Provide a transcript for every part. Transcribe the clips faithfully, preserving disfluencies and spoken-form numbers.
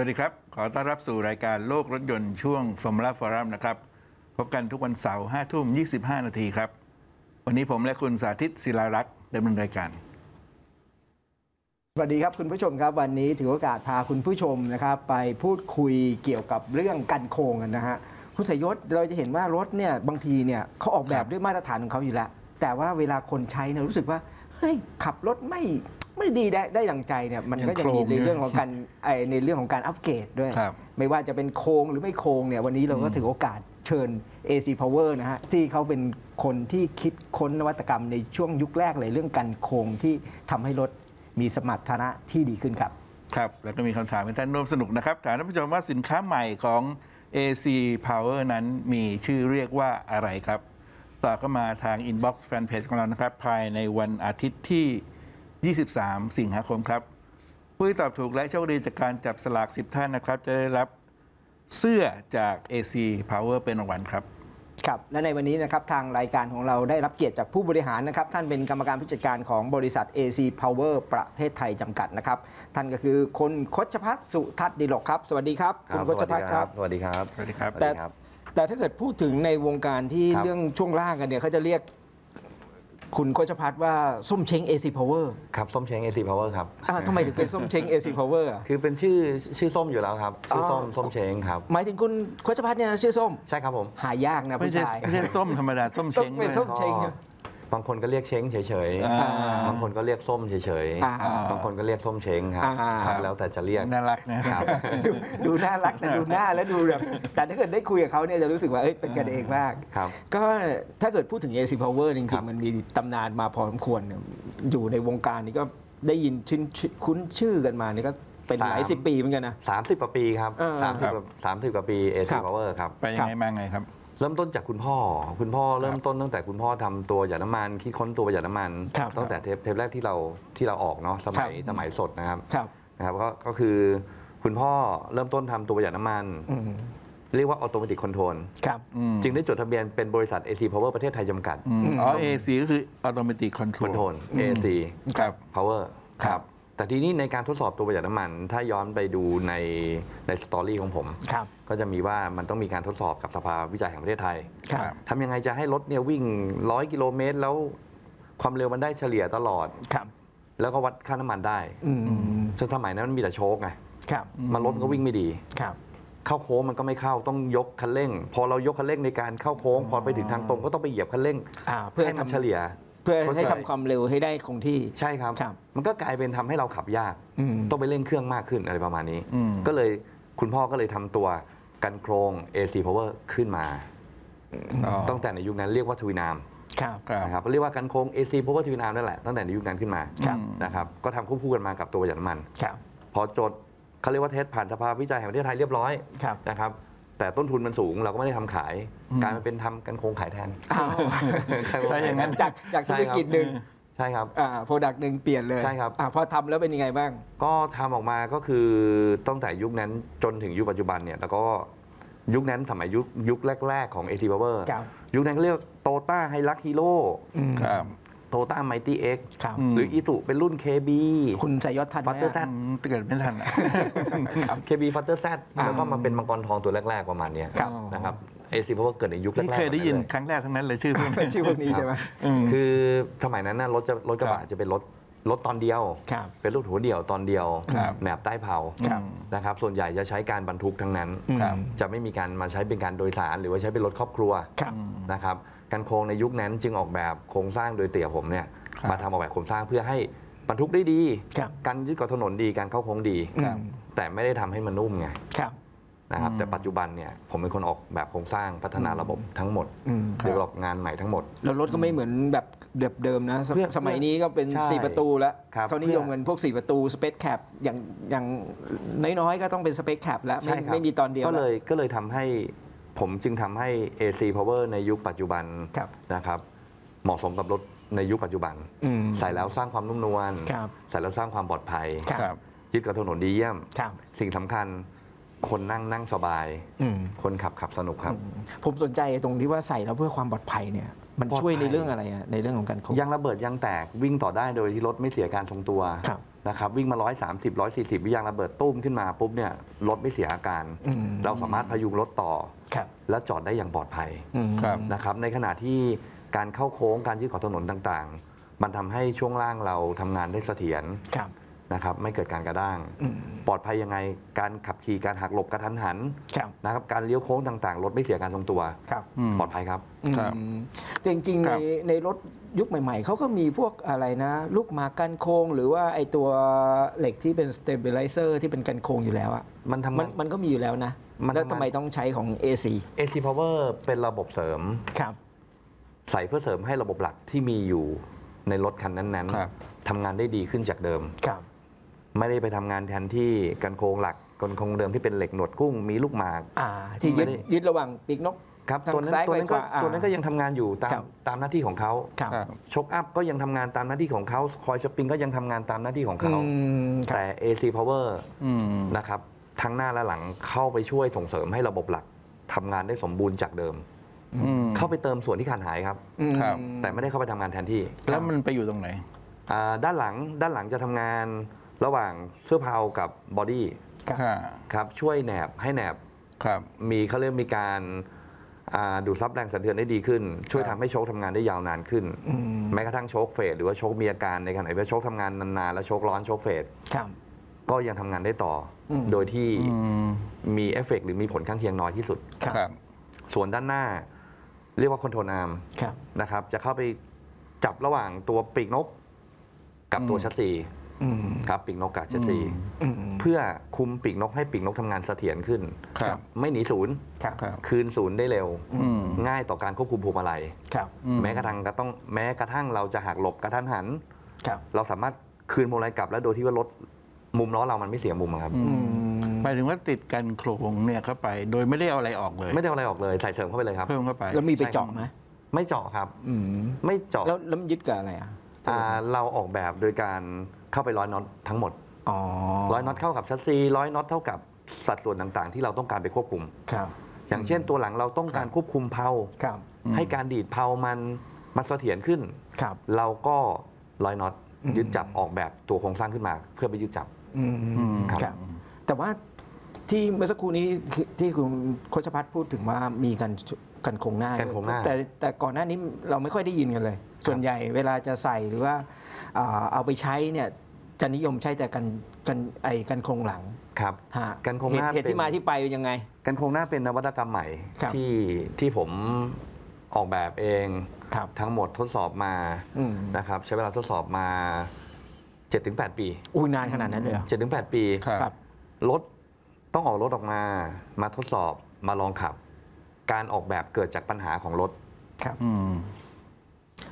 สวัสดีครับขอต้อนรับสู่รายการโลกรถยนต์ช่วง Formula Forum นะครับพบกันทุกวันเสาร์ห้าทุ่มยี่สิบห้านาทีครับวันนี้ผมและคุณสาธิตศิลารักษ์ดำเนินรายการสวัสดีครับคุณผู้ชมครับวันนี้ถือโอกาสพาคุณผู้ชมนะครับไปพูดคุยเกี่ยวกับเรื่องกันโคงกันนะฮะคุณสยศเราจะเห็นว่ารถเนี่ยบางทีเนี่ยเขาออกแบบด้วยมาตรฐานของเขาอยู่แล้วแต่ว่าเวลาคนใช้เนี่ยรู้สึกว่าเฮ้ยขับรถไม่ไม่ดีได้ได้ดังใจเนี่ยมันก็จะมีในเรื่องของการในเรื่องของการอัปเกรดด้วยไม่ว่าจะเป็นโค้งหรือไม่โค้งเนี่ยวันนี้เราก็ถือโอกาสเชิญ เอ ซี พาวเวอร์ นะฮะที่เขาเป็นคนที่คิดค้นนวัตกรรมในช่วงยุคแรกเลยเรื่องกันโค้งที่ทำให้รถมีสมรรถนะที่ดีขึ้นครับครับแล้วก็มีคำถามให้ท่านร่วมสนุกนะครับถามท่านผู้ชมว่าสินค้าใหม่ของ เอ ซี พาวเวอร์ นั้นมีชื่อเรียกว่าอะไรครับตอบก็มาทาง Inbox Fanpage ของเรานะครับภายในวันอาทิตย์ที่ยี่สิบสามสิงหาคมครับผู้ที่ตอบถูกและโชคดีจากการจับสลากสิบท่านนะครับจะได้รับเสื้อจาก เอ ซี พาวเวอร์ เป็นรางวัลครับครับและในวันนี้นะครับทางรายการของเราได้รับเกียรติจากผู้บริหารนะครับท่านเป็นกรรมการผู้จัดการของบริษัท เอ ซี พาวเวอร์ ประเทศไทยจำกัดนะครับท่านก็คือคุณคชภัทร สุทัศน์ดิลกครับสวัสดีครับคุณคชภัทรครับสวัสดีครับสวัสดีครับแต่แต่ถ้าเกิดพูดถึงในวงการที่เรื่องช่วงล่างกันเนี่ยเขาจะเรียกคุณคชภัทรว่าส้มเช้ง เอ ซี พาวเวอร์ ครับส้มเช้ง เอ ซี พาวเวอร์ ครับทำไมถึงเป็นส้มเช้ง เอ ซี พาวเวอร์ คือเป็นชื่อชื่อส้มอยู่แล้วครับชื่อส้มส้มเช้งครับหมายถึงคุณคชภัทรเนี่ยชื่อส้มใช่ครับผมหายากนะผู้ชายไม่ใช่ส้มธรรมดาส้มเช้งเป็นส้มเช้งบางคนก็เรียกเช้งเฉยๆบางคนก็เรียกส้มเฉยๆบางคนก็เรียกส้มเช้งครับแล้วแต่จะเรียกน่ารักนะครับดูน่ารักแต่ดูหน้าแล้วดูแบบแต่ถ้าเกิดได้คุยกับเขาเนี่ยจะรู้สึกว่าเป็นกันเองมากก็ถ้าเกิดพูดถึง เอ ซี พาวเวอร์ จริงๆมันมีตำนานมาพอสมควรอยู่ในวงการนี้ก็ได้ยินคุ้นชื่อกันมานี่ก็เป็นหลายสิบปีเหมือนกันนะสามสิบกว่าปีครับสามสิบสามสิบกว่าปี เอ ซี พาวเวอร์ ครับไปยังไงมาไงครับเริ่มต้นจากคุณพ่อคุณพ่อเริ่มต้นตั้งแต่คุณพ่อทำตัวหยาดน้ำมันคิดค้นตัวหยาดน้ำมันตั้งแต่เทปเทปแรกที่เราที่เราออกเนาะสมัยสมัยสดนะครับนะครับก็ก็คือคุณพ่อเริ่มต้นทำตัวหยาดน้ำมันเรียกว่าออโตเมติกคอนโทรลจึงได้จดทะเบียนเป็นบริษัท เอ ซี พาวเวอร์ ประเทศไทยจำกัดอ๋อ เอ ซี ก็คือออโตเมติกคอนโทรล เอ ซี พาวเวอร์ ครับแต่ทีนี้ในการทดสอบตัวประหยัดน้ำมันถ้าย้อนไปดูในในสตอรี่ของผมก็จะมีว่ามันต้องมีการทดสอบกับสภาวิจัยแห่งประเทศไทยทำยังไงจะให้รถเนี่ยวิ่งร้อยกิโลเมตรแล้วความเร็วมันได้เฉลี่ยตลอดแล้วก็วัดค่าน้ำมันได้จนสมัยนั้นมันมีแต่โชคไงมันรถก็วิ่งไม่ดีเข้าโค้งมันก็ไม่เข้าต้องยกคันเร่งพอเรายกคันเร่งในการเข้าโค้งพอไปถึงทางตรงก็ต้องไปเหยียบคันเร่งเพื่อให้มันเฉลี่ยเพื่อให้ทำความเร็วให้ได้คงที่ใช่ครับมันก็กลายเป็นทำให้เราขับยากต้องไปเร่งเครื่องมากขึ้นอะไรประมาณนี้ก็เลยคุณพ่อก็เลยทำตัวกันโครง เอ ซี พาวเวอร์ ขึ้นมาตั้งแต่ในยุคนั้นเรียกว่าทวินามนะครับเรียกว่ากันโครง เอ ซี พาวเวอร์ ทวินามนั่นแหละตั้งแต่ในยุคนั้นขึ้นมานะครับก็ทำควบคู่กันมากับตัวประหยัดน้ำมันพอจดเขาเรียกว่าเทสผ่านสภาวิจัยแห่งประเทศไทยเรียบร้อยนะครับแต่ต้นทุนมันสูงเราก็ไม่ได้ทำขายการมันเป็นทำกันโครงขายแทนใช่อย่างนั้นจากจากธุรกิจหนึ่งใช่ครับโปรดักต์หนึ่งเปลี่ยนเลยใช่ครับพอทำแล้วเป็นยังไงบ้างก็ทำออกมาก็คือตั้งแต่ยุคนั้นจนถึงยุคปัจจุบันเนี่ยแล้วก็ยุคนั้นสมัยยุคยุคแรกๆของ เอ ซี พาวเวอร์ ยุคนั้นเขาเรียกโตต้าไฮลักฮีโร่โตต้าไมตี้เอ็กซ์หรืออีสุเป็นรุ่น เค บี คุณสยศทันไหมฟัตเตอร์แซดเกิดไม่ทันครับ เค บี ฟัตเตอร์แซดแล้วก็มาเป็นมังกรทองตัวแรกๆประมาณนี้นะครับ เอ ซี เพราะว่าเกิดในยุคแรกๆเคยได้ยินครั้งแรกทั้งนั้นเลยชื่อพวกนี้ชื่อพวกนี้ใช่ไหมคือสมัยนั้นรถจะรถกระบะจะเป็นรถรถตอนเดียวเป็นรถหัวเดี่ยวตอนเดียวแหนบใต้เผานะครับส่วนใหญ่จะใช้การบรรทุกทั้งนั้นจะไม่มีการมาใช้เป็นการโดยสารหรือว่าใช้เป็นรถครอบครัวนะครับกันโครงในยุคนั้นจึงออกแบบโครงสร้างโดยเตี่ยผมเนี่ยมาทำออกแบบโครงสร้างเพื่อให้บรรทุกได้ดีการยึดเกาะถนนดีการเข้าโค้งดีแต่ไม่ได้ทำให้มันนุ่มไงนะครับแต่ปัจจุบันเนี่ยผมเป็นคนออกแบบโครงสร้างพัฒนาระบบทั้งหมดเดี๋ยวออกงานใหม่ทั้งหมดแล้วรถก็ไม่เหมือนแบบเดิมๆนะสมัยนี้ก็เป็นสี่ประตูแล้วเขานิยมกันพวกสี่ประตูสเปซแคปอย่างอย่างน้อยๆก็ต้องเป็นสเปซแคปแล้วไม่มีตอนเดียวก็เลยก็เลยทำให้ผมจึงทำให้ เอ ซี พาวเวอร์ ในยุคปัจจุบันนะครับเหมาะสมกับรถในยุคปัจจุบันใส่แล้วสร้างความนุ่มนวลใส่แล้วสร้างความปลอดภัยยึดกับถนนดีเยี่ยมสิ่งสำคัญคนนั่งนั่งสบายคนขับขับสนุกครับผมสนใจตรงที่ว่าใส่แล้วเพื่อความปลอดภัยเนี่ยมันช่วยในเรื่องอะไรในเรื่องของการยางระเบิดยางแตกวิ่งต่อได้โดยที่รถไม่เสียการทรงตัว นะครับวิ่งมาหนึ่งร้อยสามสิบ หนึ่งร้อยสี่สิบวิยางระเบิดตุ้มขึ้นมาปุ๊บเนี่ยรถไม่เสียอาการเราสามารถพยุงรถต่อและจอดได้อย่างปลอดภัยนะครับในขณะที่การเข้าโค้งการยืดขอบถนนต่างๆมันทำให้ช่วงล่างเราทำงานได้เสถียรนะครับไม่เกิดการกระด้างปลอดภัยยังไงการขับขี่การหักหลบกระทันหันนะครับการเลี้ยวโค้งต่างๆรถไม่เสียการทรงตัวปลอดภัยครับจริงๆในในรถยุคใหม่ๆเขาก็มีพวกอะไรนะลูกหมากกันโค้งหรือว่าไอตัวเหล็กที่เป็น สเตบิไลเซอร์ ที่เป็นกันโค้งอยู่แล้วอ่ะมันทำมันมันก็มีอยู่แล้วนะแล้วทำไมต้องใช้ของ เอ ซี เอ ซี พาวเวอร์ เป็นระบบเสริมใส่เพื่อเสริมให้ระบบหลักที่มีอยู่ในรถคันนั้นๆทำงานได้ดีขึ้นจากเดิมไม่ได้ไปทำงานแทนที่กันโครงหลักกันโครงเดิมที่เป็นเหล็กหนวดกุ้งมีลูกหมากที่ยึดระหว่างปีกนกครับตัวนั้นตัวนั้นก็ตัวนั้นก็ยังทำงานอยู่ตามตามหน้าที่ของเขาช็อคอัพก็ยังทำงานตามหน้าที่ของเขาคอยสปริงก็ยังทำงานตามหน้าที่ของเขาแต่ เอ ซี พาวเวอร์ นะครับทั้งหน้าและหลังเข้าไปช่วยส่งเสริมให้ระบบหลักทำงานได้สมบูรณ์จากเดิมเข้าไปเติมส่วนที่ขาดหายครับแต่ไม่ได้เข้าไปทำงานแทนที่แล้วมันไปอยู่ตรงไหนด้านหลังด้านหลังจะทำงานระหว่างเสื้อเพากับบอดี้ครับช่วยแหนบให้แหนบมีเขาเรียกมีการดูดซับแรงสั่นเทือนได้ดีขึ้นช่วยทำให้โชคทำงานได้ยาวนานขึ้นแม้กระทั่งโชคเฟดหรือว่าโชคมีอาการในขณะที่โชคทำงานนานๆแล้วโชคร้อนโชคเฟดก็ยังทำงานได้ต่อโดยที่มีเอฟเฟกต์หรือมีผลข้างเคียงน้อยที่สุดส่วนด้านหน้าเรียกว่าคอนโทรลอาร์มนะครับจะเข้าไปจับระหว่างตัวปีกนกกับตัวชัสซีครับปีกนกกาเชซีเพื่อคุมปีกนกให้ปีกนกทำงานเสถียรขึ้นไม่หนีศูนย์คืนศูนย์ได้เร็วง่ายต่อการควบคุมพวงมาลัยแม้กระทั่งก็ต้องแม้กระทั่งเราจะหักหลบกระทันหันเราสามารถคืนพวงมาลัยกลับแล้วโดยที่ว่ารถมุมล้อเรามันไม่เสียมุมครับหมายถึงว่าติดกันโครงเนี่ยเข้าไปโดยไม่ได้เอาอะไรออกเลยไม่ได้เอาอะไรออกเลยใส่เสริมเข้าไปเลยครับเพิ่มเข้าไปแล้วมีไปเจาะไหมไม่เจาะครับไม่เจาะแล้วแล้วยึดกับอะไรอ่ะเราออกแบบโดยการเข้าไปร้อยน็อตทั้งหมดร้อยน็อตเข้ากับชัสซีร้อยน็อตเท่ากับสัดส่วนต่างๆที่เราต้องการไปควบคุมอย่างเช่นตัวหลังเราต้องการควบคุมเพลาให้การดีดเพลามันมันเสถียรขึ้นเราก็ร้อยน็อตยึดจับออกแบบตัวโครงสร้างขึ้นมาเพื่อไปยึดจับครับแต่ว่าที่เมื่อสักครู่นี้ที่คุณโคชภัทรพูดถึงว่ามีการกันโครงหน้าแต่แต่ก่อนหน้านี้เราไม่ค่อยได้ยินกันเลยส่วนใหญ่เวลาจะใส่หรือว่าเอาไปใช้เนี่ยจะนิยมใช้แต่กันกันไอกันโครงหลังครับกันโครงหน้าเหตุที่มาที่ไปเป็นยังไงกันโครงหน้าเป็นนวัตกรรมใหม่ที่ที่ผมออกแบบเองทั้งหมดทดสอบมานะครับใช้เวลาทดสอบมา เจ็ดถึงแปด ปีอู้นานขนาดนั้นเลย เจ็ดถึงแปด ปีครับรถต้องออกรถออกมามาทดสอบมาลองขับการออกแบบเกิดจากปัญหาของรถครับ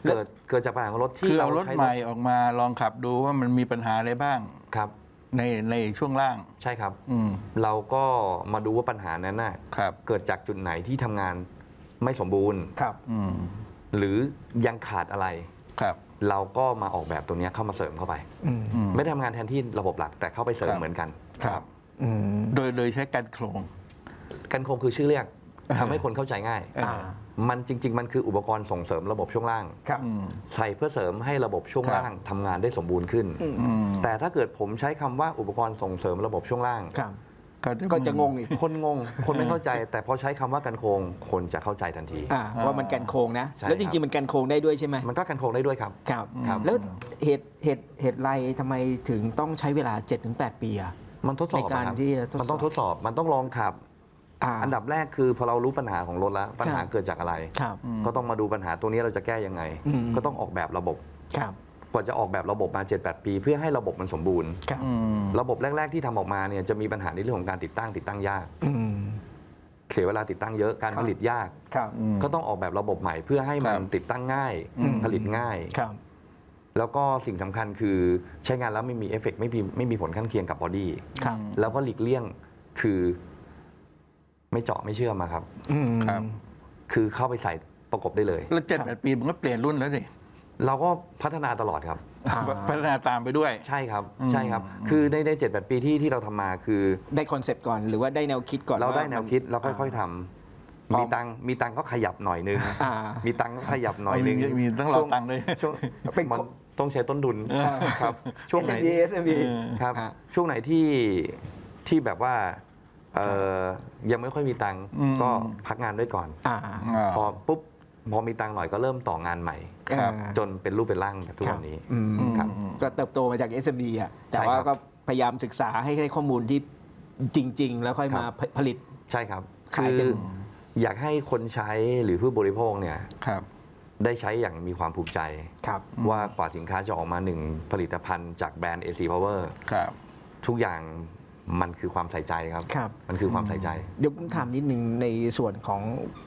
เกิดเกิดจากปัญหาของรถที่เรารถใหม่ออกมาลองขับดูว่ามันมีปัญหาอะไรบ้างครับในในช่วงล่างใช่ครับอืเราก็มาดูว่าปัญหานั้นน่ะเกิดจากจุดไหนที่ทำงานไม่สมบูรณ์ครับอืหรือยังขาดอะไรครับเราก็มาออกแบบตัวนี้เข้ามาเสริมเข้าไปไม่ทำงานแทนที่ระบบหลักแต่เข้าไปเสริมเหมือนกันครับอืโดยโดยใช้กันโครงกันโครงคือชื่อเรียกทำให้คนเข้าใจง่ายมันจริงๆมันคืออุปกรณ์ส่งเสริมระบบช่วงล่างใส่เพื่อเสริมให้ระบบช่วงล่างทำงานได้สมบูรณ์ขึ้นแต่ถ้าเกิดผมใช้คำว่าอุปกรณ์ส่งเสริมระบบช่วงล่างก็จะงงอีกคนงงคนไม่เข้าใจแต่พอใช้คำว่ากันโครงคนจะเข้าใจทันทีว่ามันกันโครงนะแล้วจริงๆมันกันโครงได้ด้วยใช่ไหมมันก็กันโครงได้ด้วยครับครับแล้วเหตุเหตุเหตุไรทำไมถึงต้องใช้เวลา เจ็ดถึงแปด ปีอะมันทดสอบในการที่มันต้องทดสอบมันต้องลองขับอันดับแรกคือพอเรารู้ปัญหาของรถแล้วปัญหาเกิดจากอะไรก็ต้องมาดูปัญหาตัวนี้เราจะแก้ยังไงก็ต้องออกแบบระบบกว่าจะออกแบบระบบมา เจ็ดถึงแปด ปีเพื่อให้ระบบมันสมบูรณ์ระบบแรกๆที่ทำออกมาเนี่ยจะมีปัญหาในเรื่องของการติดตั้งติดตั้งยากเสียเวลาติดตั้งเยอะการผลิตยากก็ต้องออกแบบระบบใหม่เพื่อให้มันติดตั้งง่ายผลิตง่ายแล้วก็สิ่งสำคัญคือใช้งานแล้วไม่มีเอฟเฟกต์ไม่มีไม่มีผลข้างเคียงกับบอดี้แล้วก็หลีกเลี่ยงคือไม่เจาะไม่เชื่อมาครับครับคือเข้าไปใส่ประกบได้เลยแล้วเจ็ดแปดปีมันก็เปลี่ยนรุ่นแล้วสิเราก็พัฒนาตลอดครับพัฒนาตามไปด้วยใช่ครับใช่ครับคือได้ได้เจ็ดแปดปีที่ที่เราทำมาคือได้คอนเซปต์ก่อนหรือว่าได้แนวคิดก่อนเราได้แนวคิดเราค่อยๆทำมีตังมีตังก็ขยับหน่อยนึงมีตังก็ขยับหน่อยนึงมีตั้งหลายตังเลยเป็น ต้องใช้ต้นทุนครับช่วงไหน เอส เอ็ม อี ครับช่วงไหนที่ที่แบบว่ายังไม่ค่อยมีตังค์ก็พักงานด้วยก่อนพอปุ๊บพอมีตังค์หน่อยก็เริ่มต่องานใหม่จนเป็นรูปเป็นร่างแบบทุกวันนี้ก็เติบโตมาจาก เอส เอ็ม อี อ่ะแต่ว่าก็พยายามศึกษาให้ได้ข้อมูลที่จริงๆแล้วค่อยมาผลิตใช่ครับคืออยากให้คนใช้หรือผู้บริโภคเนี่ยได้ใช้อย่างมีความภูมิใจว่ากว่าสินค้าจะออกมาหนึ่งผลิตภัณฑ์จากแบรนด์ เอ ซี พาวเวอร์ ทุกอย่างมันคือความใส่ใจครับมันคือความใส่ใจเดี๋ยวผมถามนิดนึงในส่วนของ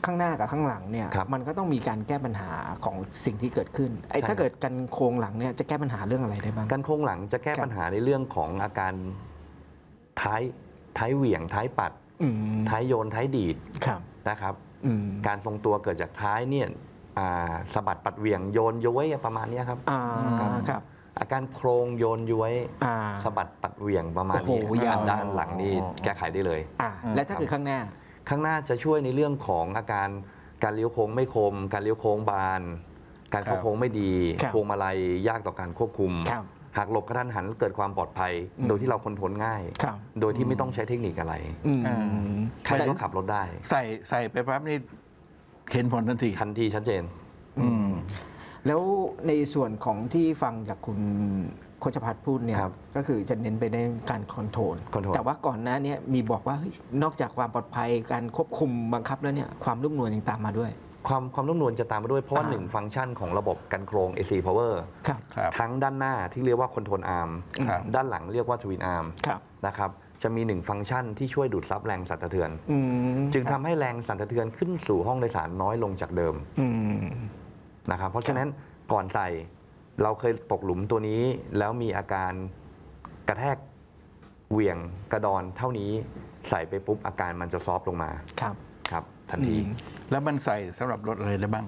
ข้างหน้ากับข้างหลังเนี่ยมันก็ต้องมีการแก้ปัญหาของสิ่งที่เกิดขึ้นไอ้ถ้าเกิดกันโครงหลังเนี่ยจะแก้ปัญหาเรื่องอะไรได้บ้างกันโครงหลังจะแก้ปัญหาในเรื่องของอาการท้ายท้ายเหวี่ยงท้ายปัดท้ายโยนท้ายดีดนะครับการทรงตัวเกิดจากท้ายเนี่ยสะบัดปัดเหวี่ยงโยนย้วยประมาณนี้ครับอาการโครงโยนย้วยสะบัดปัดเหวี่ยงประมาณนี้ด้านหลังนี่แก้ไขได้เลยและถ้าคือข้างหน้าข้างหน้าจะช่วยในเรื่องของอาการการเลี้ยวโค้งไม่คมการเลี้ยวโค้งบานการเข้าโค้งไม่ดีพวงมาลัยยากต่อการควบคุมหากหลบกระทันหันเกิดความปลอดภัยโดยที่เราคอนโทรลง่ายโดยที่ไม่ต้องใช้เทคนิคอะไรใครก็ขับรถได้ใส่ใส่ไปปั๊บนี่เห็นผลทันทีทันทีชัดเจนแล้วในส่วนของที่ฟังจากคุณโคชภัทรพูดเนี่ยก็คือจะเน้นไปในการคอนโทรลแต่ว่าก่อนหน้านี้มีบอกว่านอกจากความปลอดภัยการควบคุมบังคับแล้วเนี่ยความนุ่มนวลยังตามมาด้วยความความนุ่มนวลจะตามมาด้วยเพราะว่าหนึ่งฟังก์ชันของระบบกันโครง เอ ซี พาวเวอร์ ทั้งด้านหน้าที่เรียกว่าคอนโทรลอาร์มด้านหลังเรียกว่าทวินอาร์มนะครับจะมีหนึ่งฟังก์ชันที่ช่วยดูดซับแรงสั่นสะเทือนจึงทำให้แรงสั่นสะเทือนขึ้นสู่ห้องโดยสารน้อยลงจากเดิมนะครับเพราะฉะนั้นก่อนใส่เราเคยตกหลุมตัวนี้แล้วมีอาการกระแทกเหวี่ยงกระดอนเท่านี้ใส่ไปปุ๊บอาการมันจะซอฟลงมาครับครับทันทีแล้วมันใส่สำหรับรถอะไรได้บ้าง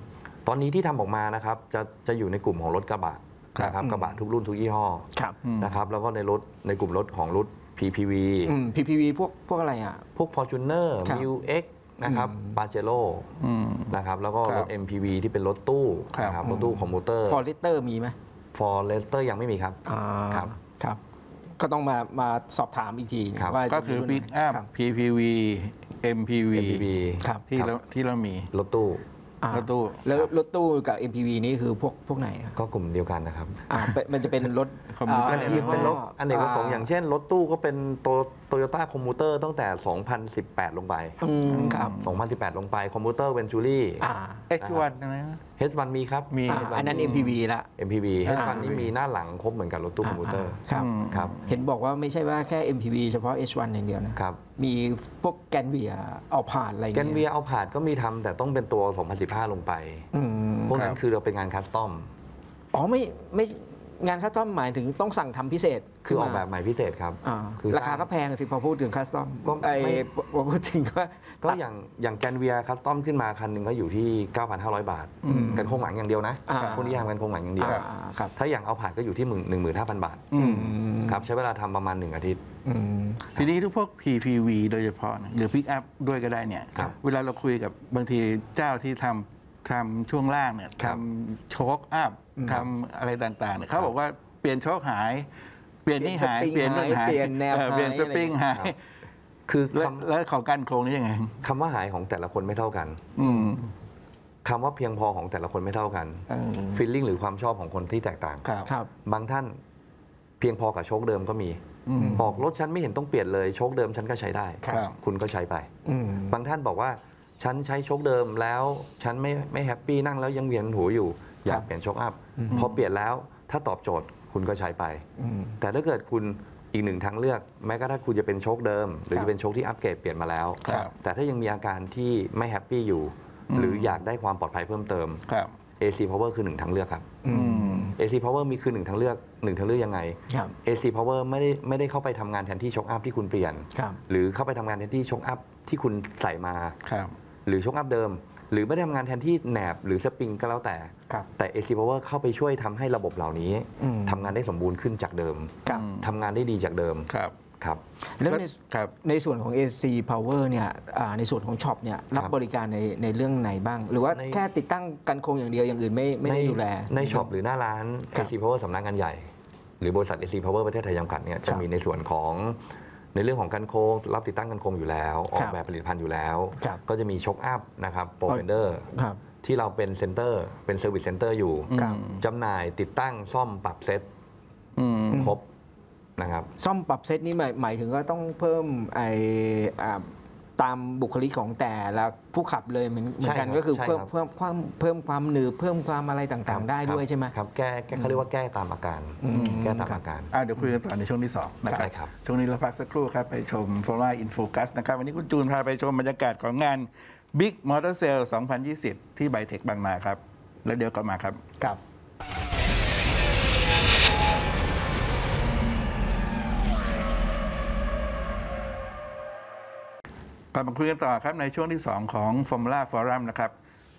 ตอนนี้ที่ทำออกมานะครับจะจะอยู่ในกลุ่มของรถกระบะนะครับกระบะทุกรุ่นทุกยี่ห้อนะครับแล้วก็ในรถในกลุ่มรถของรถ พี พี วี พี พี วี พวกพวกอะไรอ่ะพวก ฟอร์จูเนอร์ มิว เอ็กซ์ นะครับ ปาเจโร่ นะครับแล้วก็รถ เอ็ม พี วี ที่เป็นรถตู้นะครับรถตู้คอมพิวเตอร์ ฟอร์เรสเตอร์ มีไหม ฟอร์เรสเตอร์ ยังไม่มีครับครับครับก็ต้องมามาสอบถามอีกทีว่าก็คือ Pick-up พี พี วี เอ็ม พี วี ที่เราที่เรามีรถตู้รถตู้แล้วรถตู้กับ เอ็ม พี วี นี่คือพวกพวกไหนก็กลุ่มเดียวกันนะครับมันจะเป็นรถเป็นรถอันเดียวกันอย่างเช่นรถตู้ก็เป็นโตโยต้าคอมมูเตอร์ตั้งแต่สองพันสิบแปดลงไปครับสองพันสิบแปดลงไปคอมมูเตอร์ เวนชูรี่ เอช วัน นะ เอช วัน มีครับมีอันนั้น เอ็ม พี วี ละ เอ็ม พี วี เอช วัน นี่มีหน้าหลังครบเหมือนกับรถตู้คอมมูเตอร์ครับเห็นบอกว่าไม่ใช่ว่าแค่ เอ็ม พี วี เฉพาะ เอช วัน อย่างเดียวนะครับมีพวกแกนเวียเอาผาดอะไรแกนเวียเอาผาดก็มีทำแต่ต้องเป็นตัวสองพันสิบห้าลงไปพวกนั้นคือเราเป็นงานคัสตอมอ๋อไม่ไม่งานคัสตอมหมายถึงต้องสั่งทำพิเศษคือออกแบบใหม่พิเศษครับคือราคาก็แพงสิพอพูดถึงคัสตอมก็ไอ้พอพูดถึงว่าก็อย่างอย่างแกนเวียคัสตอมขึ้นมาคันหนึ่งก็อยู่ที่ เก้าพันห้าร้อย บาทกันโค้งหลังอย่างเดียวนะพวกนี้ทำกันโค้งหลังอย่างเดียวถ้าอย่างเอาผ่านก็อยู่ที่ หนึ่งหมื่นห้าพัน บาทครับใช้เวลาทำประมาณหนึ่งอาทิตย์ทีนี้ทุกพวก พี พี วี โดยเฉพาะหรือ Pick-up ด้วยก็ได้เนี่ยเวลาเราคุยกับบางทีเจ้าที่ทำทำช่วงล่างเนี่ยทำโชคอัพทำอะไรต่างๆเนี่ยเขาบอกว่าเปลี่ยนโชคหายเปลี่ยนนี่หายเปลี่ยนนั่นหายเปลี่ยนแนวเปลี่ยนสปริงหายคือแล้วของกันโครงนี่ยังไงคำว่าหายของแต่ละคนไม่เท่ากันคำว่าเพียงพอของแต่ละคนไม่เท่ากันฟีลลิ่งหรือความชอบของคนที่แตกต่างบางท่านเพียงพอกับโชคเดิมก็มีบอกรถฉันไม่เห็นต้องเปลี่ยนเลยโชคเดิมฉันก็ใช้ได้คุณก็ใช้ไปบางท่านบอกว่าฉันใช้โชคเดิมแล้วฉันไม่ไม่แฮปปี้นั่งแล้วยังเวียนหัวอยู่อยากเปลี่ยนโชคอัพพอเปลี่ยนแล้วถ้าตอบโจทย์คุณก็ใช้ไปแต่ถ้าเกิดคุณอีกหนึ่งทางเลือกแม้กระทั่งคุณจะเป็นโชคเดิมหรือจะเป็นโชคที่อัปเกรดเปลี่ยนมาแล้วแต่ถ้ายังมีอาการที่ไม่แฮปปี้อยู่หรืออยากได้ความปลอดภัยเพิ่มเติม เอ ซี พาวเวอร์ คือหนึ่งทางเลือกครับ เอ ซี พาวเวอร์ มีคือหนึ่งทางเลือกหนึ่งทางเลือกยังไง เอ ซี พาวเวอร์ ไม่ได้ไม่ได้เข้าไปทำงานแทนที่โชคอัพที่คุณเปลี่ยนหรือเข้าไปทำงานแทนที่โชคอัพที่คุณใส่มาหรือช็อคอัพเดิมหรือไม่ได้ทำงานแทนที่แหนบหรือสปริงก็แล้วแต่แต่ เอ ซี พาวเวอร์ เข้าไปช่วยทำให้ระบบเหล่านี้ทำงานได้สมบูรณ์ขึ้นจากเดิมทำงานได้ดีจากเดิม ครับแล้วในในส่วนของ เอ ซี Power เนี่ยในส่วนของช็อปเนี่ยรับบริการในในเรื่องไหนบ้างหรือว่าแค่ติดตั้งกันโครงอย่างเดียวอย่างอื่นไม่ไม่ได้ดูแลในช็อปหรือหน้าร้าน เอ ซี Power สำนักงานใหญ่หรือบริษัท เอ ซี Power ประเทศไทยจำกัดเนี่ยจะมีในส่วนของในเรื่องของกันโครงรับติดตั้งกันโครงอยู่แล้วออกแบบผลิตภัณฑ์อยู่แล้วก็จะมีช็อคอัพนะครับโปรเฟนเดอร์ที่เราเป็นเซ็นเตอร์เป็นเซอร์วิสเซ็นเตอร์อยู่จำหน่ายติดตั้งซ่อมปรับเซ็ตครบนะครับซ่อมปรับเซตนี่หมายถึงว่าต้องเพิ่มไอตามบุคลิกของแต่ละผู้ขับเลยเหมือนกันก็คือเพิ่มเพิ่มความเพิ่มความหนืดเพิ่มความอะไรต่างๆได้ด้วยใช่ไหมครับแก้เขาเรียกว่าแก้ตามอาการแก้ตามอาการเดี๋ยวคุยกันต่อในช่วงที่สองนะครับช่วงนี้เราพักสักครู่ครับไปชม Formula In Focus นะครับวันนี้คุณจูนพาไปชมบรรยากาศของงาน Big Motor Sale สองพันยี่สิบที่ไบเทคบางนาครับแล้วเดี๋ยวกลับมาครับครับกลับมาคุยกันต่อครับในช่วงที่สองของ Formula Forum นะครับ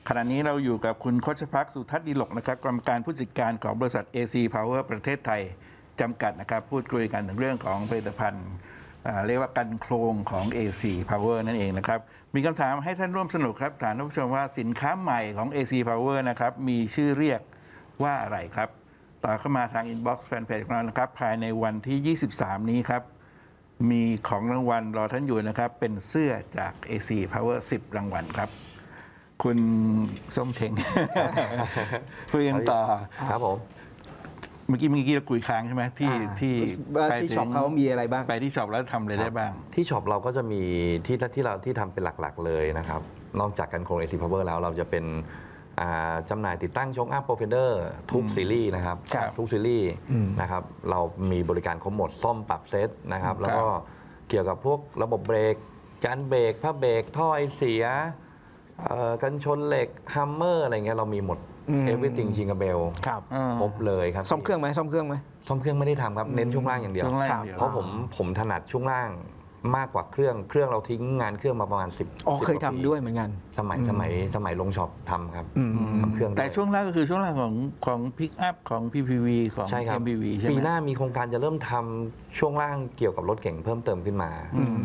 ขณะนี้เราอยู่กับคุณโคชภักสุทัศน์ดีหลกนะครับกรรมการผู้จัดการของบริษัท เอ ซี Power ประเทศไทยจำกัดนะครับพูดคุยกันถึงเรื่องของผลิตภัณฑ์เรียกว่ากันโครงของ เอ ซี Power นั่นเองนะครับมีคำถามให้ท่านร่วมสนุกครับถามท่านผู้ชมว่าสินค้าใหม่ของ เอ ซี Power นะครับมีชื่อเรียกว่าอะไรครับต่อเข้ามาทาง Inbox Fanpage ของเรานะครับภายในวันที่ยี่สิบสามนี้ครับมีของรางวัลรอท่านอยู่นะครับเป็นเสื้อจาก เอ ซี Power สิบรางวัลครับคุณส้มเชงคุยกันต่อครับผมเมื่อกี้เมื่อกี้เราคุยค้างใช่ไหมที่ที่ไปที่ช็อปเขามีอะไรบ้างไปที่ช็อปแล้วทำอะไรได้บ้างที่ช็อปเราก็จะมีที่ที่เราที่ทำเป็นหลักๆเลยนะครับนอกจากกันโครง เอ ซี Power แล้วเราจะเป็นจำหน่ายติดตั้งช็อคอัพโปรเฟนเดอร์ทุกซีรีส์นะครับทุกซีรีส์นะครับเรามีบริการครบหมดซ่อมปรับเซตนะครับแล้วก็เกี่ยวกับพวกระบบเบรกจานเบรกผ้าเบรกท่อไอเสียกันชนเหล็กฮัมเมอร์อะไรเงี้ยเรามีหมดเอเวอร์ติงชิงกับเบลครบเลยครับซ่อมเครื่องไหมซ่อมเครื่องไหมซ่อมเครื่องไม่ได้ทำครับเน้นช่วงล่างอย่างเดียวเพราะผมผมถนัดช่วงล่างมากกว่าเครื่องเครื่องเราทิ้งงานเครื่องมาประมาณสิบอ๋อเคยทำด้วยเหมือนกันสมัยสมัยสมัยลงช็อปทำครับทำเครื่องแต่ช่วงแรกก็คือช่วงแรกของของพิกอัพของ พี พี วี ของ เอ็ม พี วี ใช่ไหมปีหน้ามีโครงการจะเริ่มทำช่วงล่างเกี่ยวกับรถเก่งเพิ่มเติมขึ้นมา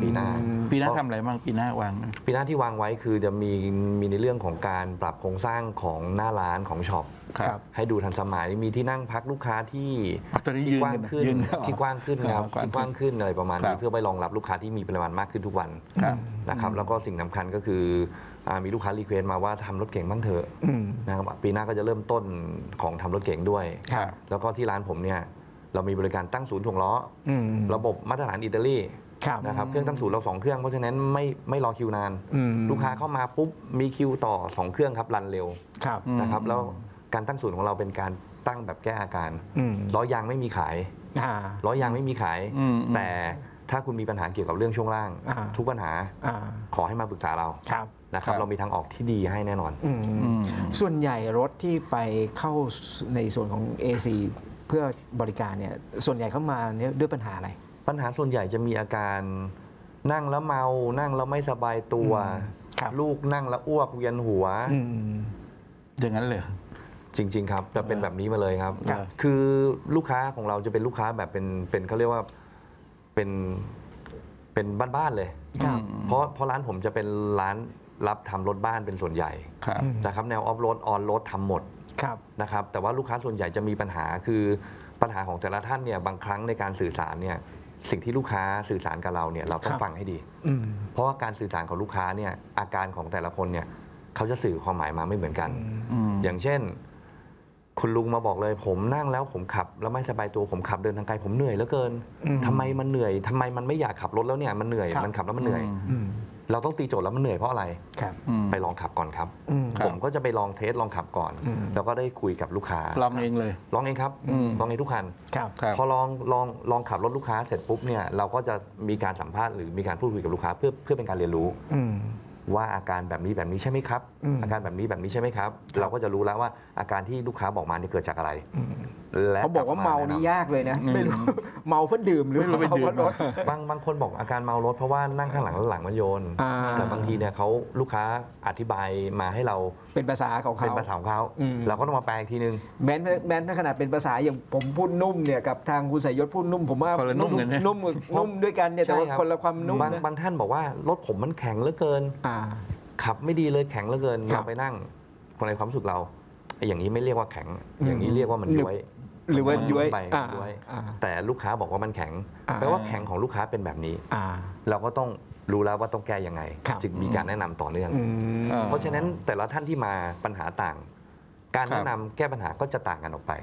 ปีหน้าปีหน้าทำอะไรบ้างปีหน้าวางปีหน้าที่วางไว้คือจะมีมีในเรื่องของการปรับโครงสร้างของหน้าร้านของช็อปให้ดูทันสมัยมีที่นั่งพักลูกค้าที่กว้างขึ้นที่กว้างขึ้นครับที่กว้างขึ้นอะไรประมาณนี้เพื่อไปรองรับลูกค้าที่มีปริมาณมากขึ้นทุกวันนะครับแล้วก็สิ่งสำคัญก็คือมีลูกค้ารีเควสต์มาว่าทำรถเก๋งบ้างเถอะนะครับปีหน้าก็จะเริ่มต้นของทำรถเก๋งด้วยแล้วก็ที่ร้านผมเนี่ยเรามีบริการตั้งศูนย์ถ่วงล้อระบบมาตรฐานอิตาลีนะครับเครื่องตั้งศูนย์เราสองเครื่องเพราะฉะนั้นไม่ไม่รอคิวนานลูกค้าเข้ามาปุ๊บมีคิวต่อสองเครื่องครับรันเร็วนะครับแล้วการตั้งศูนย์ของเราเป็นการตั้งแบบแก้อาการล้อยางไม่มีขายล้อยางไม่มีขายแต่ถ้าคุณมีปัญหาเกี่ยวกับเรื่องช่วงล่างทุกปัญหาขอให้มาปรึกษาเรานะครับเรามีทางออกที่ดีให้แน่นอนส่วนใหญ่รถที่ไปเข้าในส่วนของ เอ ซี เพื่อบริการเนี่ยส่วนใหญ่เข้ามาเนี่ยด้วยปัญหาอะไรปัญหาส่วนใหญ่จะมีอาการนั่งแล้วเมานั่งแล้วไม่สบายตัวลูกนั่งแล้วอ้วกเวียนหัวอย่างนั้นเลยจริงๆครับจะเป็นแบบนี้มาเลยครับคือลูกค้าของเราจะเป็นลูกค้าแบบเป็นเป็นเขาเรียกว่าเป็นเป็นบ้านๆเลยเพราะเพราะร้านผมจะเป็นร้านรับทำรถบ้านเป็นส่วนใหญ่นะครับแนวออฟโรดออนโรดทำหมดนะครับแต่ว่าลูกค้าส่วนใหญ่จะมีปัญหาคือปัญหาของแต่ละท่านเนี่ยบางครั้งในการสื่อสารเนี่ยสิ่งที่ลูกค้าสื่อสารกับเราเนี่ยเราต้องฟังให้ดีเพราะว่าการสื่อสารของลูกค้าเนี่ยอาการของแต่ละคนเนี่ยเขาจะสื่อความหมายมาไม่เหมือนกันอย่างเช่นคุณลุงมาบอกเลยผมนั่งแล้วผมขับแล้วไม่สบายตัวผมขับเดินทางไกลผมเหนื่อยเหลือเกินทำไมมันเหนื่อยทำไมมันไม่อยากขับรถแล้วเนี่ยมันเหนื่อยมันขับแล้วมันเหนื่อยเราต้องตีโจทย์แล้วมันเหนื่อยเพราะอะไรไปลองขับก่อนครับผมก็จะไปลองเทสลองขับก่อนแล้วก็ได้คุยกับลูกค้าลองเองเลยลองเองครับลองเองทุกคันพอลองลองลองขับรถลูกค้าเสร็จปุ๊บเนี่ยเราก็จะมีการสัมภาษณ์หรือมีการพูดคุยกับลูกค้าเพื่อเพื่อเป็นการเรียนรู้ว่าอาการแบบนี้แบบนี้ใช่ไหมครับอาการแบบนี้แบบนี้ใช่ไหมครับเราก็จะรู้แล้วว่าอาการที่ลูกค้าบอกมานี่เกิดจากอะไรเขาบอกว่าเมานี่ยากเลยนะไม่รู้ เมาเพราะดื่มหรือเมาเพราะรถบางบางคนบอกอาการเมารถเพราะว่านั่งข้างหลังหลังมันโยนแต่บางทีเนี่ยเขาลูกค้าอธิบายมาให้เราเป็นภาษาของเขาเป็นภาษาของเขาเราก็ต้องมาแปลอีกทีนึงแม้นแม้นถ้าขนาดเป็นภาษาอย่างผมพูดนุ่มเนี่ยกับทางคุณสายยศพูดนุ่มผมว่านุ่มนุ่มนุ่มด้วยกันเนี่ยแต่ว่าคนละความนุ่มบางท่านบอกว่ารถผมมันแข็งเหลือเกินขับไม่ดีเลยแข็งเหลือเกินเราไปนั่งคนในความรู้สึกเราอย่างนี้ไม่เรียกว่าแข็งอย่างนี้เรียกว่ามันย้วยหรือว่าย้วยไปย้วยแต่ลูกค้าบอกว่ามันแข็งแปลว่าแข็งของลูกค้าเป็นแบบนี้เราก็ต้องรู้แล้วว่าต้องแก้ยังไงจึงมีการแนะนำต่อเนื่องเพราะฉะนั้นแต่ละท่านที่มาปัญหาต่างการแนะนำแก้ปัญหาก็จะต่างกันออกไป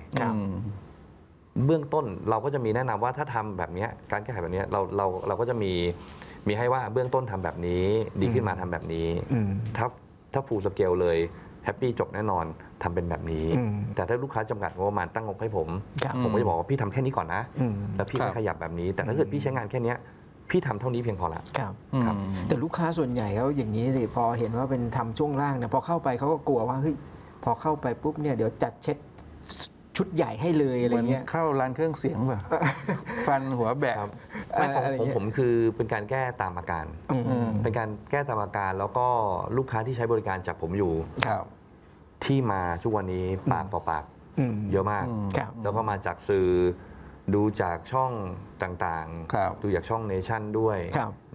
เบื้องต้นเราก็จะมีแนะนำว่าถ้าทำแบบนี้การแก้ไขแบบนี้เราเราเราก็จะมีมีให้ว่าเบื้องต้นทำแบบนี้ดีขึ้นมาทำแบบนี้ถ้าถ้าฟูลสเกลเลยแฮปปี้จบแน่นอนทำเป็นแบบนี้แต่ถ้าลูกค้าจำกัดงบประมาณตั้งงบให้ผมผมก็จะบอกว่าพี่ทำแค่นี้ก่อนนะแล้วพี่ขยับแบบนี้แต่ถ้าเกิดพี่ใช้งานแค่นี้พี่ทำเท่านี้เพียงพอละครับแต่ลูกค้าส่วนใหญ่เขาอย่างนี้สิพอเห็นว่าเป็นทำช่วงล่างนะพอเข้าไปเขาก็กลัวว่าเฮ้ยพอเข้าไปปุ๊บเนี่ยเดี๋ยวจัดเช็ดชุดใหญ่ให้เลยอะไรเงี้ยเข้าร้านเครื่องเสียงแบบฟันหัวแบะของผมคือเป็นการแก้ตามอาการเป็นการแก้ตามอาการแล้วก็ลูกค้าที่ใช้บริการจากผมอยู่ที่มาทุกวันนี้ปากต่อปากเยอะมากแล้วก็มาจากสื่อดูจากช่องต่างๆดูจากช่องเนชั่นด้วย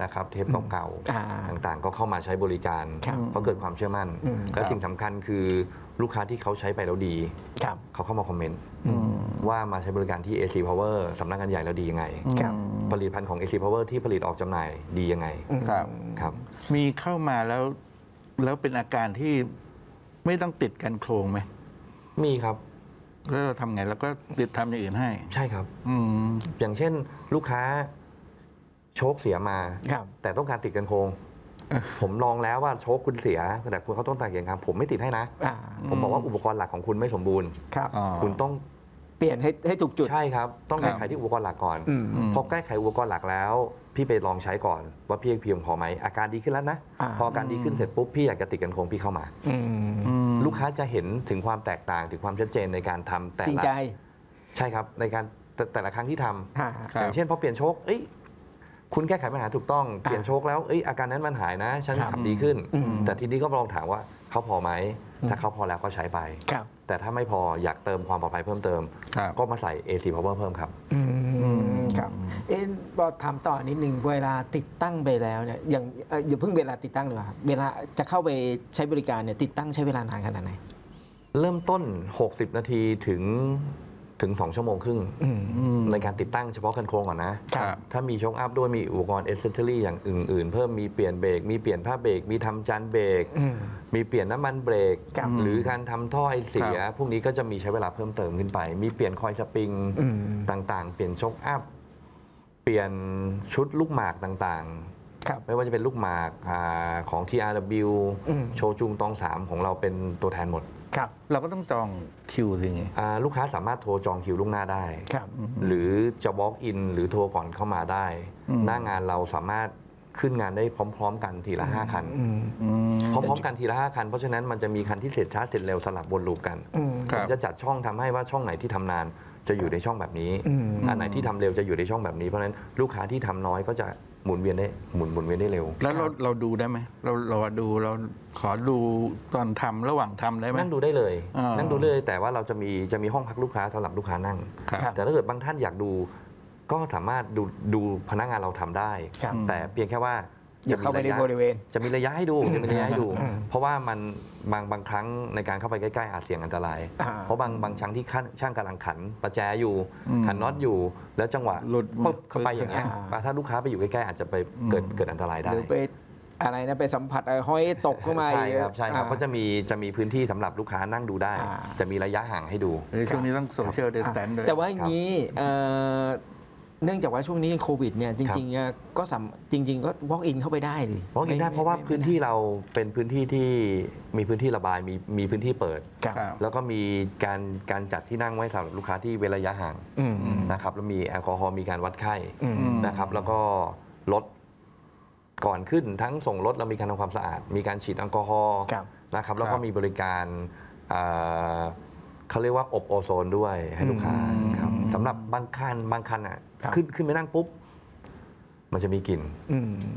นะครับเทปเก่าๆต่างๆก็เข้ามาใช้บริการเพราะเกิดความเชื่อมั่นและสิ่งสำคัญคือลูกค้าที่เขาใช้ไปแล้วดีเขาเข้ามาคอมเมนต์ว่ามาใช้บริการที่ เอ ซี Power สำนักงานใหญ่แล้วดียังไงผลิตภัณฑ์ของ เอ ซี Power ที่ผลิตออกจำหน่ายดียังไงครับมีเข้ามาแล้วแล้วเป็นอาการที่ไม่ต้องติดกันโครงไหมมีครับแล้วเราทำไงแล้วก็ติดทำอย่างอื่นให้ใช่ครับอืมอย่างเช่นลูกค้าโชคเสียมาแต่ต้องการติดกันโครงผมลองแล้วว่าโชคคุณเสียแต่คุณเขาต้องติดกันครับผมไม่ติดให้นะผมบอกว่าอุปกรณ์หลักของคุณไม่สมบูรณ์คุณต้องเปลี่ยนให้ให้ถูกจุดใช่ครับต้องแก้ไขที่อุปกรณ์หลักก่อนพอแก้ไขอุปกรณ์หลักแล้วพี่ไปลองใช้ก่อนว่าพี่เพียงพอไหมอาการดีขึ้นแล้วนะพออาการดีขึ้นเสร็จปุ๊บพี่อยากจะติดกันโครงพี่เข้ามาลูกค้าจะเห็นถึงความแตกต่างถึงความชัดเจนในการทำแต่ละจริงใจใช่ครับในการแต่ละครั้งที่ทำอย่างเช่นพอเปลี่ยนโชคเอ้ยคุณแก้ไขปัญหาถูกต้องเปลี่ยนโชคแล้วเอ้ยอาการนั้นมันหายนะฉันขับดีขึ้นแต่ทีนี้ก็ลองถามว่าเขาพอไหมถ้าเขาพอแล้วก็ใช้ไปแต่ถ้าไม่พออยากเติมความปลอดภัยเพิ่มเติมก็มาใส่ เอ ซี Power เพิ่มครับครับเอ๊ะเราถามต่อนิดหนึ่งเวลาติดตั้งไปแล้วเนี่ยอย่างอย่าเพิ่งเวลาติดตั้งเลยครับเวลาจะเข้าไปใช้บริการเนี่ยติดตั้งใช้เวลานานขนาดไหนเริ่มต้นหกสิบนาทีถึงถึงสองชั่วโมงครึ่งในการติดตั้งเฉพาะกันโครงก่อนนะถ้ามีช็อคอัพด้วยมีอุปกรณ์เอสเซสซอรี่อย่างอื่นๆเพิ่มมีเปลี่ยนเบรกมีเปลี่ยนผ้าเบรกมีทำจานเบรกมีเปลี่ยนน้ำมันเบรกหรือการทำท่อไอเสียพวกนี้ก็จะมีใช้เวลาเพิ่มเติมขึ้นไปมีเปลี่ยนคอยล์สปริงต่างๆเปลี่ยนช็อคอัพเปลี่ยนชุดลูกหมากต่างๆไม่ว่าจะเป็นลูกหมากของ ที อาร์ ดับเบิลยู โชจุงตองสามของเราเป็นตัวแทนหมดเราก็ต้องจองคิวสิไงลูกค้าสามารถโทรจองคิวล่วงหน้าได้หรือจะ walk in หรือโทรก่อนเข้ามาได้หน้างานเราสามารถขึ้นงานได้พร้อมๆกันทีละห้าคันพร้อมๆกันทีละห้าคันเพราะฉะนั้นมันจะมีคันที่เสร็จช้าเสร็จเร็วสลับวนลูปกันผมจะจัดช่องทำให้ว่าช่องไหนที่ทำนานจะอยู่ในช่องแบบนี้อันไหนที่ทำเร็วจะอยู่ในช่องแบบนี้เพราะฉะนั้นลูกค้าที่ทำน้อยก็จะหมุนเวียนได้หมุนหมุนเวียนได้เร็วแล้วเราเราดูได้ไหมเราเราดูเราขอดูตอนทำระหว่างทำได้ไหมนั่งดูได้เลยนั่งดูเลยแต่ว่าเราจะมีจะมีห้องพักลูกค้าสำหรับลูกค้านั่งแต่ถ้าเกิดบางท่านอยากดูก็สามารถดูดูพนักงานเราทำได้แต่เพียงแค่ว่าจะเข้าไปในบริเวณจะมีระยะให้ดูจะมีระยะให้ดูเพราะว่ามันบางบางครั้งในการเข้าไปใกล้ๆอาจเสี่ยงอันตรายเพราะบางบางครั้งที่ช่างกำลังขันประแจอยู่ขันน็อตอยู่แล้วจังหวะหลุดปุ๊บเข้าไปอย่างเงี้ยถ้าลูกค้าไปอยู่ใกล้ๆอาจจะไปเกิดเกิดอันตรายได้หรือไปอะไรนะไปสัมผัสห้อยตกเข้ามาใช่ครับใช่ครับก็จะมีจะมีพื้นที่สำหรับลูกค้านั่งดูได้จะมีระยะห่างให้ดูช่วงนี้ต้องโซเชียลดิสแทนซ์ด้วยแต่ว่าอย่างนี้เนื่องจากว่าช่วงนี้โควิดเนี่ยจริงๆก็จริงๆก็ walk in เข้าไปได้ดิ walk in ได้เพราะว่าพื้นที่เราเป็นพื้นที่ที่มีพื้นที่ระบายมีมีพื้นที่เปิดแล้วก็มีการการจัดที่นั่งไว้สำหรับลูกค้าที่เว้นระยะห่างนะครับแล้วมีแอลกอฮอล์มีการวัดไข้นะครับแล้วก็รถก่อนขึ้นทั้งส่งรถเรามีการทำความสะอาดมีการฉีดแอลกอฮอล์นะครับแล้วก็มีบริการเขาเรียกว่าอบโอโซนด้วยให้ลูกค้าครับสำหรับบางคันบางคันอ่ะ ขึ้นขึ้นไปนั่งปุ๊บมันจะมีกลิ่น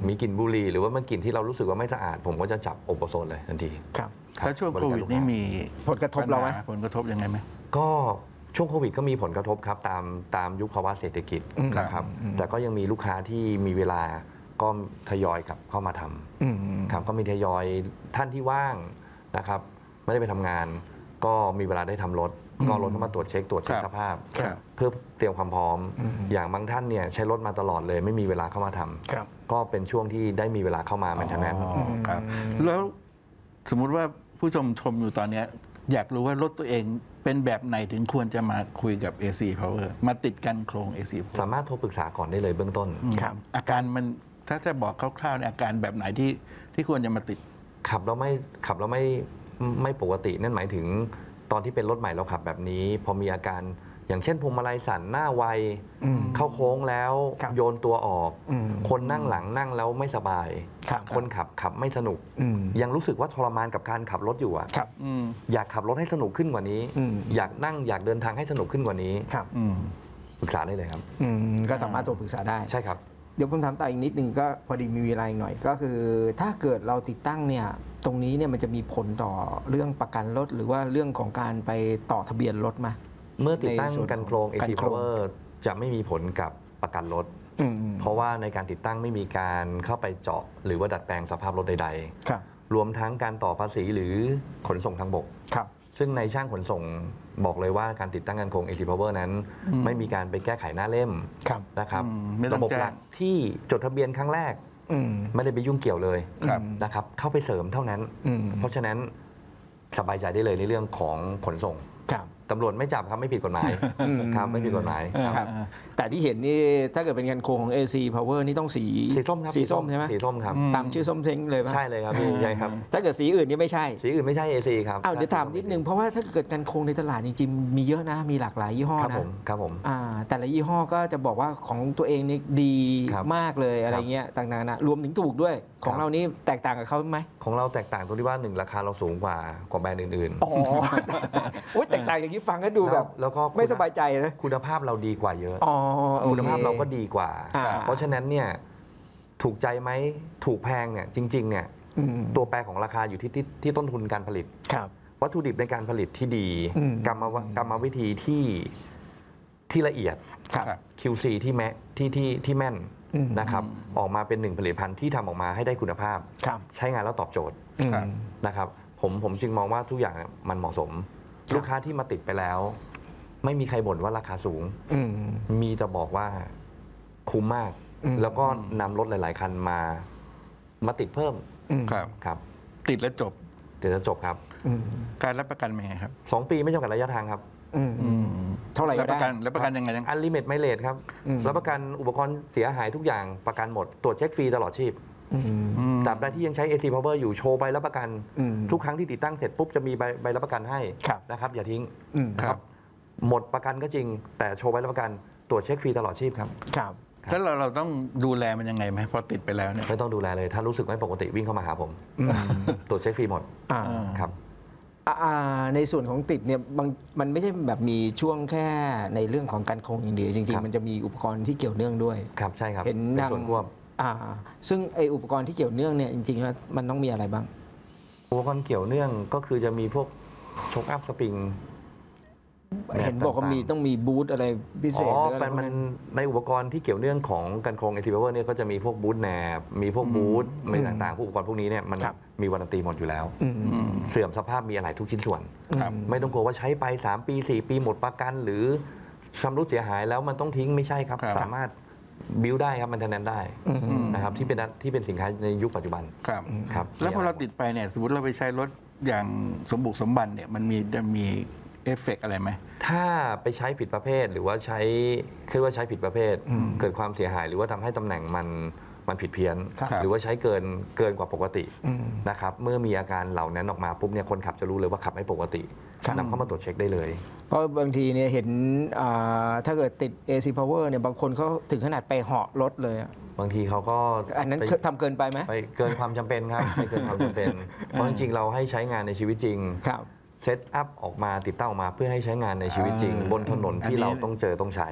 มีกลิ่นบุหรี่หรือว่ามันกลิ่นที่เรารู้สึกว่าไม่สะอาดผมก็จะจับอบโซนเลยทันทีครับแล้วช่วงโควิดนี่มีผลกระทบเราไหมผลกระทบยังไงไหมก็ช่วงโควิดก็มีผลกระทบครับตามตามยุคภาวะเศรษฐกิจนะครับแต่ก็ยังมีลูกค้าที่มีเวลาก็ทยอยกลับเข้ามาทำครับก็มีทยอยท่านที่ว่างนะครับไม่ได้ไปทำงานก็มีเวลาได้ทำรถก็รถเข้ามาตรวจเช็คตรวจเช็คสภาพเพื่อเตรียมความพร้อมอย่างบางท่านเนี่ยใช้รถมาตลอดเลยไม่มีเวลาเข้ามาทำก็เป็นช่วงที่ได้มีเวลาเข้ามาแมนเทนแนนซ์แล้วสมมุติว่าผู้ชมชมอยู่ตอนนี้อยากรู้ว่ารถตัวเองเป็นแบบไหนถึงควรจะมาคุยกับ เอ ซี Power มาติดกันโครง เอ ซี Power สามารถโทรปรึกษาก่อนได้เลยเบื้องต้นอาการมันถ้าจะบอกคร่าวๆในอาการแบบไหนที่ที่ควรจะมาติดขับแล้วไม่ขับแล้วไม่ไม่ปกตินั่นหมายถึงตอนที่เป็นรถใหม่เราขับแบบนี้พอมีอาการอย่างเช่นพวงมาลัยสั่นหน้าไวเข้าโค้งแล้วโยนตัวออกคนนั่งหลังนั่งแล้วไม่สบายคนขับขับไม่สนุกยังรู้สึกว่าทรมานกับการขับรถอยู่อ่ะอยากขับรถให้สนุกขึ้นกว่านี้อยากนั่งอยากเดินทางให้สนุกขึ้นกว่านี้ปรึกษาได้เลยครับก็สามารถโทรปรึกษาได้ใช่ครับเดี๋ยวผมถามต่ออีกนิดนึงก็พอดีมีเวลาอีกหน่อยก็คือถ้าเกิดเราติดตั้งเนี่ยตรงนี้เนี่ยมันจะมีผลต่อเรื่องประกันรถหรือว่าเรื่องของการไปต่อทะเบียนรถมาเมื่อติดตั้งกันโครง เอ ซี Power จะไม่มีผลกับประกันรถเพราะว่าในการติดตั้งไม่มีการเข้าไปเจาะหรือว่าดัดแปลงสภาพรถใดๆรวมทั้งการต่อภาษีหรือขนส่งทางบกซึ่งในช่างขนส่งบอกเลยว่าการติดตั้งกันโครง เอ ซี Power นั้นไม่มีการไปแก้ไขหน้าเล่มนะครับระบบหลักที่จดทะเบียนครั้งแรกไม่ได้ไปยุ่งเกี่ยวเลยนะครับเข้าไปเสริมเท่านั้นเพราะฉะนั้นสบายใจได้เลยในเรื่องของขนส่งตำรวจไม่จับครับไม่ผิดกฎหมายครับไม่ผิดกฎหมายครับแต่ที่เห็นนี่ถ้าเกิดเป็นงานโครงของ เอ ซี Power นี่ต้องสีสีส้มครับสีส้มใช่ไหมสีส้มครับตามชื่อส้มเซ้งเลยป่ะใช่เลยครับพี่ใช่ครับถ้าเกิดสีอื่นนี่ไม่ใช่สีอื่นไม่ใช่ เอ ซี ครับอ้าวเดี๋ยวถามนิดนึงเพราะว่าถ้าเกิดงานโครงในตลาดจริงๆมีเยอะนะมีหลากหลายยี่ห้อนะครับผมแต่ละยี่ห้อก็จะบอกว่าของตัวเองนี่ดีมากเลยอะไรเงี้ยต่างๆนะรวมถึงถูกด้วยของเรานี่แตกต่างกับเขาไหมของเราแตกต่างตรงที่ว่าหนึ่งราคาเราสูงกว่ากว่าแบรนด์อื่นๆอ๋อแตกต่างอย่างนี้ฟังก็ดูแบบแล้วก็ไม่สบายใจนะคุณภาพเราดีกว่าเยอะคุณภาพเราก็ดีกว่าเพราะฉะนั้นเนี่ยถูกใจไหมถูกแพงเนี่ยจริงๆเนี่ยตัวแปรของราคาอยู่ที่ที่ต้นทุนการผลิตวัตถุดิบในการผลิตที่ดีกรรมกรรมวิธีที่ที่ละเอียด คิว ซี ที่แม่ที่ที่ที่แม่นนะครับออกมาเป็นหนึ่งผลิตภัณฑ์ที่ทำออกมาให้ได้คุณภาพใช้งานแล้วตอบโจทย์นะครับผมผมจึงมองว่าทุกอย่างมันเหมาะสมลูกค้าที่มาติดไปแล้วไม่มีใครบ่นว่าราคาสูงมีจะบอกว่าคุ้มมากแล้วก็นำรถหลายๆคันมามาติดเพิ่มครับครับติดแล้วจบติดแล้วจบครับการรับประกันเป็นไงครับสองปีไม่จำกัดระยะทางครับเท่าไหร่รับประกันรับประกันยังไงยังอันลิมิตไมเลทครับรับประกันอุปกรณ์เสียหายทุกอย่างประกันหมดตรวจเช็คฟรีตลอดชีพตราบใดที่ยังใช้ เอ ซี Power อยู่โชว์ใบรับประกันทุกครั้งที่ติดตั้งเสร็จปุ๊บจะมีใบรับประกันให้นะครับอย่าทิ้งครับหมดประกันก็จริงแต่โชว์ใบรับประกันตรวจเช็คฟรีตลอดชีพครับครับแล้วเราเราต้องดูแลมันยังไงไหมพอติดไปแล้วเนี่ยไม่ต้องดูแลเลยถ้ารู้สึกไม่ปกติวิ่งเข้ามาหาผมตรวจเช็คฟรีหมดครับในส่วนของติดเนี่ยมันไม่ใช่แบบมีช่วงแค่ในเรื่องของการคงอย่างเดียวจริงๆมันจะมีอุปกรณ์ที่เกี่ยวเนื่องด้วยครับใช่ครับเห็นในส่วนควบซึ่งไออุปกรณ์ที่เกี่ยวเนื่องเนี่ยจริงๆแล้วมันต้องมีอะไรบ้างอุปกรณ์เกี่ยวเนื่องก็คือจะมีพวกช็อคอัพสปริงเห็นบอกว่ามีต้องมีบูทอะไรพิเศษอ๋อมันในอุปกรณ์ที่เกี่ยวเนื่องของกันโครง เอ ซี Power เนี่ยก็จะมีพวกบูทแหนบมีพวกบูทอะไรต่างๆพวกอุปกรณ์พวกนี้เนี่ยมันมีวารันตีหมดอยู่แล้วเสื่อมสภาพมีอะไรทุกชิ้นส่วนไม่ต้องกลัวว่าใช้ไปสามปีสี่ปีหมดประกันหรือชำรุดเสียหายแล้วมันต้องทิ้งไม่ใช่ครับสามารถบิลได้ครับมันแทนได้นะครับที่เป็นที่เป็นสินค้าในยุคปัจจุบันครับครับแล้วพอเราติดไปเนี่ยสมมติเราไปใช้รถอย่างสมบุกสมบันเนี่ยมันมีจะมีเอฟเฟกต์อะไรไหมถ้าไปใช้ผิดประเภทหรือว่าใช้คิดว่าใช้ผิดประเภทเกิดความเสียหายหรือว่าทำให้ตำแหน่งมันมันผิดเพี้ยนหรือว่าใช้เกินเกินกว่าปกตินะครับเมื่อมีอาการเหล่านั้นออกมาปุ๊บเนี่ยคนขับจะรู้เลยว่าขับไม่ปกตินำเข้ามาตรวจเช็คได้เลยเพราะบางทีเนี่ยเห็นถ้าเกิดติด เอ ซี Power เนี่ยบางคนเขาถึงขนาดไปเหาะรถเลยบางทีเขาก็อันนั้นทำเกินไปไหมไปเกินความจำเป็นครับไปเกินความจำเป็นเพราะจริงๆเราให้ใช้งานในชีวิตจริง เซตอัพออกมาติดตั้งออกมาเพื่อให้ใช้งานในชีวิตจริงบนถนนที่เราต้องเจอต้องใช้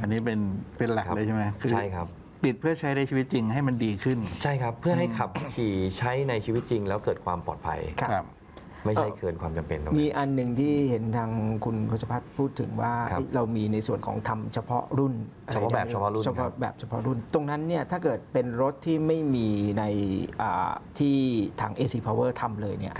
อันนี้เป็นเป็นหลักเลยใช่ไหมใช่ครับติดเพื่อใช้ในชีวิตจริงให้มันดีขึ้นใช่ครับเพื่อให้ขับขี่ใช้ในชีวิตจริงแล้วเกิดความปลอดภัยครับไม่ใช่เกินความจำเป็นตรงนี้มีอันหนึ่งที่เห็นทางคุณกฤษพัฒน์พูดถึงว่าเรามีในส่วนของทำเฉพาะรุ่นเฉพาะแบบเฉพาะรุ่นเฉพาะแบบเฉพาะรุ่นตรงนั้นเนี่ยถ้าเกิดเป็นรถที่ไม่มีในที่ทาง เอ ซี Power ทำเลยเนี่ย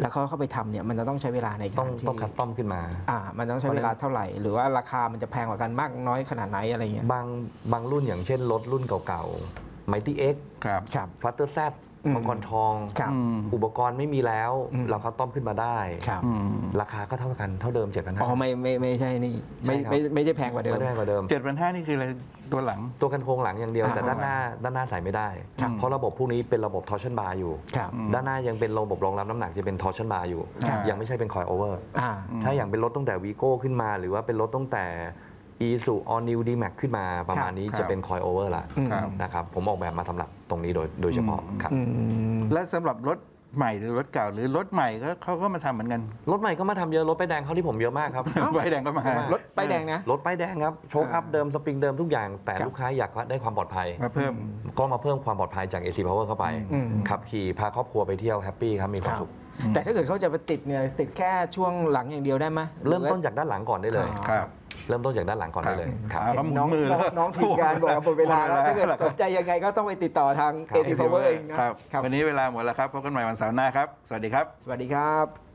แล้วเขาเข้าไปทำเนี่ยมันจะต้องใช้เวลาในการที่ต้องคัสตอมขึ้นมาอ่ามันต้องใช้เวลาเท่าไหร่หรือว่าราคามันจะแพงกว่ากันมากน้อยขนาดไหนอะไรเงี้ยบางบางรุ่นอย่างเช่นรถรุ่นเก่าๆ Mighty X ครับครับฟัตเตอร์แซดมังกรทองอุปกรณ์ไม่มีแล้วเราคัสตอมขึ้นมาได้ราคาก็เท่ากันเท่าเดิม เจ็ดพันห้าร้อย อ๋อไม่ไม่ไม่ใช่นี่ไม่ไม่ไม่ใช่แพงกว่าเดิมไม่แพงกว่าเดิม เจ็ดพันห้าร้อย นี่คืออะไรตัวหลังตัวกันโครงหลังอย่างเดียวแต่ด้านหน้าด้านหน้าใส่ไม่ได้เพราะระบบพวกนี้เป็นระบบทอร์ชันบาร์อยู่ด้านหน้ายังเป็นระบบรองรับน้ำหนักจะเป็นทอร์ชันบาร์อยู่ยังไม่ใช่เป็นคอยล์โอเวอร์ถ้าอย่างเป็นรถตั้งแต่วีโก้ขึ้นมาหรือว่าเป็นรถตั้งแต่อีซูออลนิวดีแม็กขึ้นมาประมาณนี้จะเป็นคอยล์โอเวอร์ละนะครับผมออกแบบมาสำหรับตรงนี้โดยโดยเฉพาะครับและสำหรับรถใหม่หรือรถเก่าหรือรถใหม่ก็เขาก็มาทำเหมือนกันรถใหม่ก็มาทำเยอะรถป้ายแดงเขาที่ผมเยอะมากครับป้ายแดงก็มารถป้ายแดงนะรถป้ายแดงครับโชคอัพเดิมสปริงเดิมทุกอย่างแต่ลูกค้าอยากได้ความปลอดภัยมาเพิ่มก็มาเพิ่มความปลอดภัยจาก เอ ซี Power เข้าไปขับขี่พาครอบครัวไปเที่ยวแฮปปี้ครับมีความสุขแต่ถ้าเกิดเขาจะไปติดเนี่ยติดแค่ช่วงหลังอย่างเดียวได้ไหมเริ่มต้นจากด้านหลังก่อนได้เลยครับเริ่มต้นจากด้านหลังก่อนได้เลยครับน้องมือน้องทีมงานบอกหมดเวลาแล้วถ้าเกิดสนใจยังไงก็ต้องไปติดต่อทาง เอ ซี Power เองนะครับวันนี้เวลาหมดแล้วครับพบกันใหม่วันเสาร์หน้าครับสวัสดีครับสวัสดีครับ